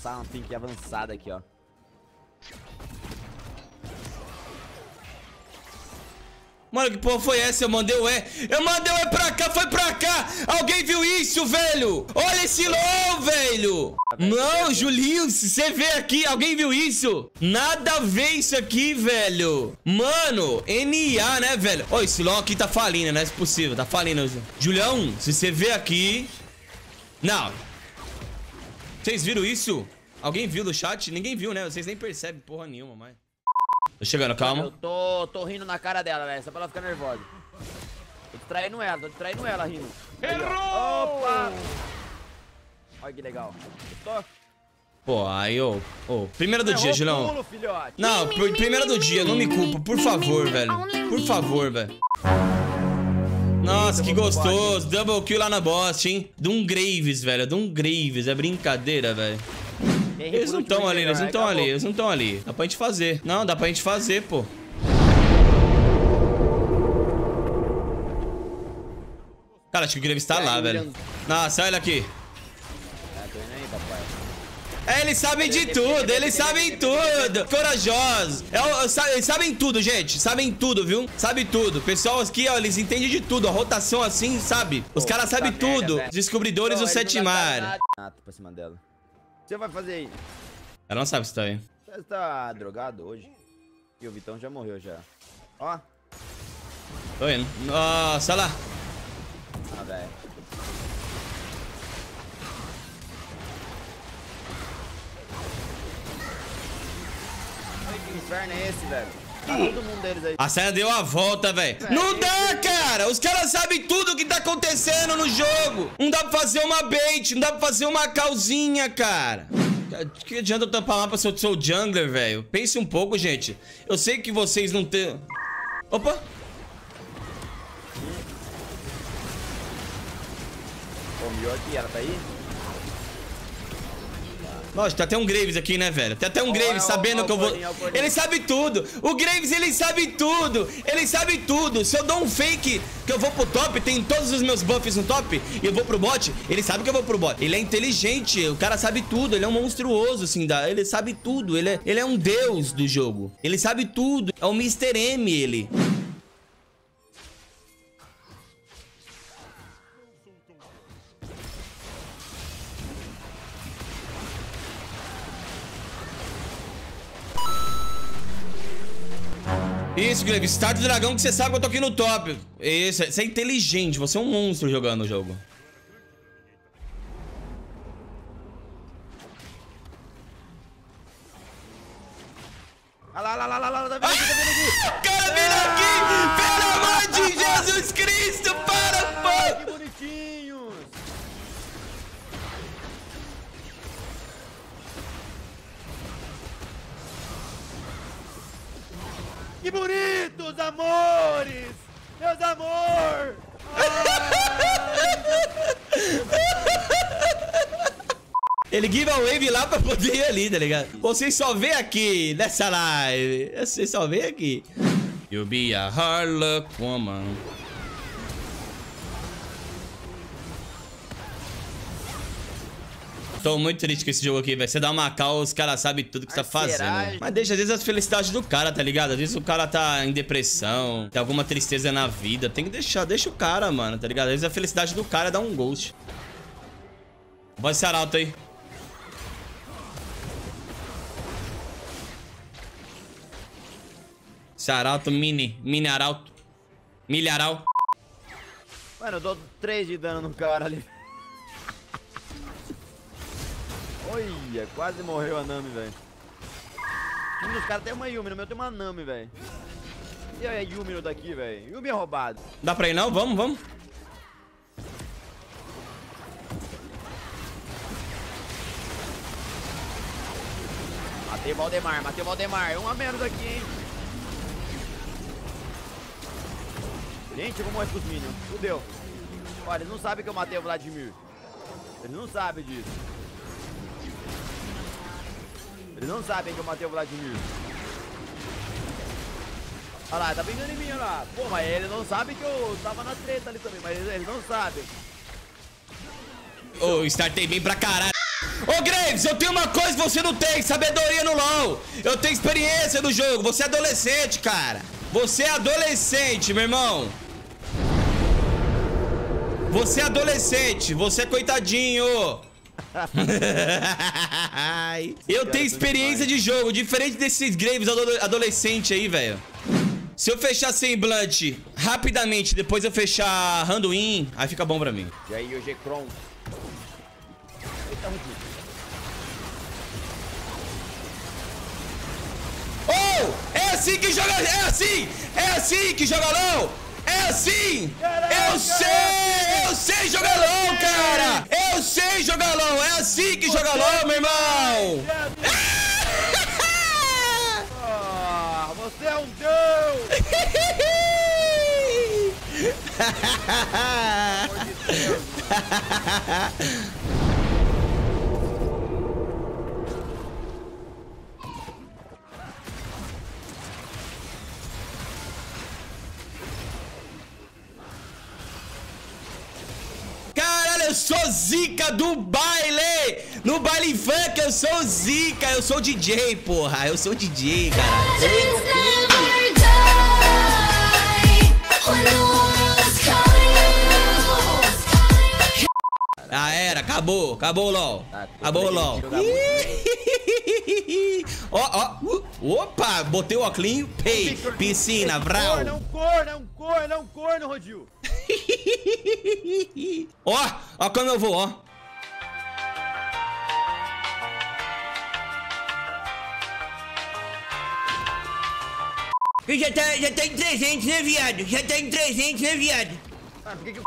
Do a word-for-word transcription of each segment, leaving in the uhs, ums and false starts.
lançar uma pink avançada aqui, ó. Mano, que porra foi essa? Eu mandei o E. Eu mandei o E pra cá, foi pra cá. Alguém viu isso, velho? Olha esse LOL, velho. Não, Julinho, você vê aqui. Alguém viu isso? Nada a ver isso aqui, velho. Mano, N A, né, velho? Ó, oh, esse LOL aqui tá falindo, né? Se possível, tá falindo. Julião, se você vê aqui... Não. Vocês viram isso? Alguém viu no chat? Ninguém viu, né? Vocês nem percebem porra nenhuma, mas... Tô chegando, calma. Eu tô, tô rindo na cara dela, velho, só pra ela ficar nervosa. Tô traindo ela, tô traindo ela rindo. Errou! Opa! Olha que legal. Tô... Pô, aí, ô. Oh, oh. Primeira do dia, Julião. Não, pr primeira do dia, não me culpa, por favor, velho. Por favor, velho. Nossa, que gostoso. Double kill lá na bosta, hein? De um Graves, velho, de um Graves. É brincadeira, velho. Eles não estão ali, eles não estão ali, eles não estão ali. Dá pra gente fazer. Não, dá pra gente fazer, pô. Cara, acho que o Graves tá lá, velho. Nossa, olha aqui. É, eles sabem de tudo, eles sabem tudo. Corajosos. É, eles sabem tudo, gente. Sabem tudo, viu? Sabe tudo. Pessoal aqui, ó, eles entendem de tudo. A rotação assim, sabe? Os caras sabem tudo. Descobridores do Setimar. Ah, tô pra cima dela. Você vai fazer aí? Ela não sabe se tá aí. Você tá drogado hoje? E o Vitão já morreu já. Ó. Tô indo. Nossa, olha lá. Ah, velho. Que inferno é esse, velho? Tá todo mundo deles aí. A cena deu a volta, velho. Não dá, cara. Os caras sabem tudo o que tá acontecendo no jogo. Não dá pra fazer uma bait, não dá pra fazer uma calzinha, cara. Que adianta eu tampar mapa se eu sou jungler, velho? Pense um pouco, gente. Eu sei que vocês não tem... Opa. Pô, melhor aqui, ela tá aí? Nossa, tem até um Graves aqui, né, velho? Tem até um oh, Graves é, sabendo é, é, que eu vou... É, é, ele sabe tudo. O Graves, ele sabe tudo. Ele sabe tudo. Se eu dou um fake que eu vou pro top, tem todos os meus buffs no top, e eu vou pro bot, ele sabe que eu vou pro bot. Ele é inteligente. O cara sabe tudo. Ele é um monstruoso, assim. Da... Ele sabe tudo. Ele é... ele é um deus do jogo. Ele sabe tudo. É o mister M, ele. Isso, Graves, start do dragão que você sabe que eu tô aqui no top. Isso, você é inteligente, você é um monstro jogando o jogo. Olha lá, olha lá, olha lá, olha lá, tá vindo aqui, tá vindo aqui. Ah, cara, vem aqui, pelo amor de Jesus Cristo, para, pô. Que bonitinhos. Que bonitos, amores! Meus amor! Ele give a wave lá pra poder ir ali, tá ligado? Vocês só vê aqui nessa live. Vocês só vê aqui. You'll be a hard luck woman. Tô muito triste com esse jogo aqui, velho. Você dá uma cal, os caras sabem tudo que você tá fazendo. Mas deixa, às vezes, as felicidades do cara, tá ligado? Às vezes o cara tá em depressão, tem alguma tristeza na vida. Tem que deixar, deixa o cara, mano, tá ligado? Às vezes a felicidade do cara é dar um ghost. Vai esse arauto aí. Esse arauto mini, mini arauto. Milharal. Mano, eu dou três de dano no cara ali. Olha, quase morreu a Nami, velho. Um dos caras tem uma Yumi, no meu tem uma Nami, velho. E aí, Yumi no daqui, velho. Yumi é roubado. Dá pra ir não? Vamos, vamos. Matei o Valdemar, matei o Valdemar. Um a menos aqui, hein. Gente, eu vou morrer pros minions. Fudeu. Olha, eles não sabem que eu matei o Vladimir. Eles não sabem disso. Eles não sabem que eu matei o Vladimir. Olha lá, tá brincando em mim, olha lá. Pô, mas eles não sabem que eu tava na treta ali também, mas eles, eles não sabem. Ô, oh, startei bem pra caralho. Ô Graves, eu tenho uma coisa que você não tem, sabedoria no LOL. Eu tenho experiência no jogo, você é adolescente, cara. Você é adolescente, meu irmão. Você é adolescente, você é coitadinho. Eu tenho experiência de jogo, diferente desses Graves adolescente aí, velho. Se eu fechar semblante rapidamente, depois eu fechar Randuin, aí fica bom pra mim. E aí, o G-Cron. Oh! É assim que joga! É assim! É assim que joga LOL! É assim! Caraca, eu sei! Caraca. Eu sei jogar LOL, cara! Eu sei jogar LOL! É assim que joga LOL, meu irmão! Ah, você é um deus! Pelo amor de Deus. Eu sou zica do baile! No baile funk eu sou zica! Eu sou D J, porra! Eu sou D J, cara! Ah, era! Acabou! Acabou o LOL! Acabou o LOL! Ó, ó! Opa! Botei o óculinho! Pei! Piscina! Vral! É um corno! É um corno! É um corno, Rodil! Ó, oh, ó oh, como eu vou, ó oh. Já tá, já tá em trezentos, né, viado? Já tá em trezentos, né, viado? Ah, por que que...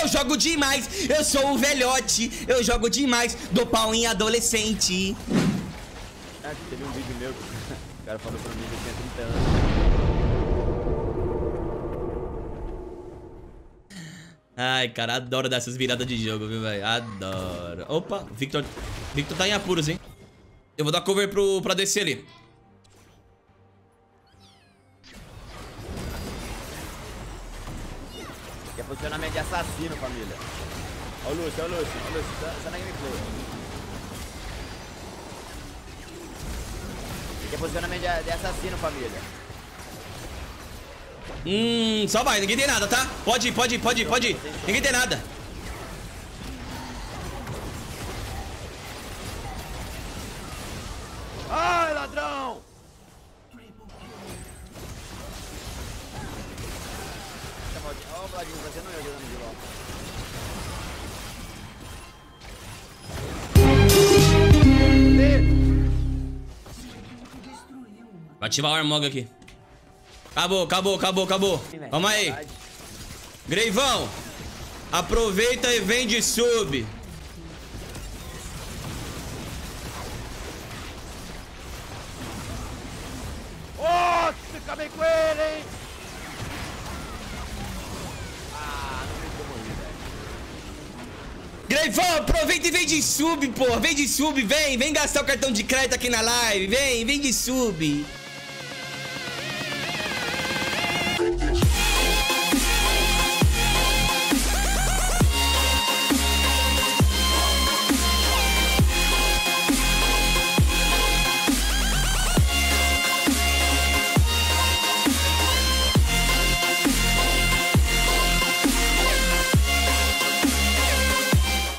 Eu jogo demais, eu sou o velhote, eu jogo demais, dou pau em adolescente. Ah, teve um vídeo meu que o cara falou pra mim que eu tinha trinta anos. Ai, cara, adoro dessas viradas de jogo, viu, velho? Adoro. Opa, Victor, Victor tá em apuros, hein? Eu vou dar cover pro, pra D C ali. Que é posicionamento de assassino, família. Olha o Lúcio, olha o Lúcio, olha o Lúcio, tá, tá na gameplay. Que é posicionamento de, de assassino, família. Hum, só vai, ninguém tem nada, tá? Pode ir, pode ir, pode ir, pode ir. Ninguém tem nada. Ai, ladrão! Ó, o Vladimir, você não é jogando de LOL. Vai ativar o Armog aqui. Acabou, acabou, acabou, acabou. Vamos aí. Greivão, aproveita e vem de sub. Ó, oh, acabei com ele, hein? Greivão, aproveita e vem de sub, porra. Vem de sub, vem. Vem gastar o cartão de crédito aqui na live. Vem, vem de sub.